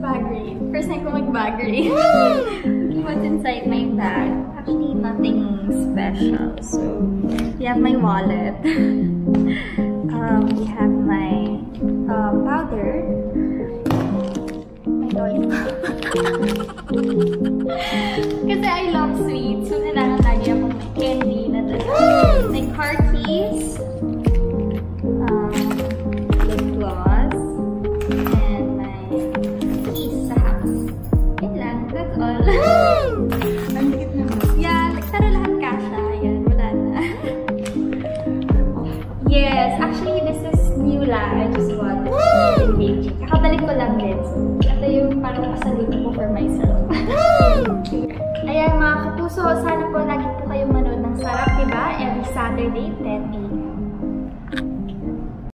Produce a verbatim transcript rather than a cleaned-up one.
Baggery. First time ko mag-baggery. What's inside my bag? Actually, nothing special. So, we have my wallet. um, we have my uh, powder. My toys. Kasi I love sweets. So, kailangan lagi ako may candy na talaga. My car keys. I just bought this package. Kakabalik ko lang din. Ito yung parang kasalita ko for myself. Ayan mga kapuso, sana po lagi po kayong manood ng Sarap Diba every Saturday, ten a m